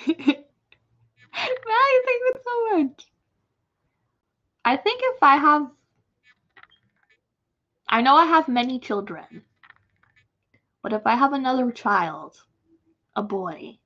I think it's so much. I think if I know I have many children, but if I have another child, a boy,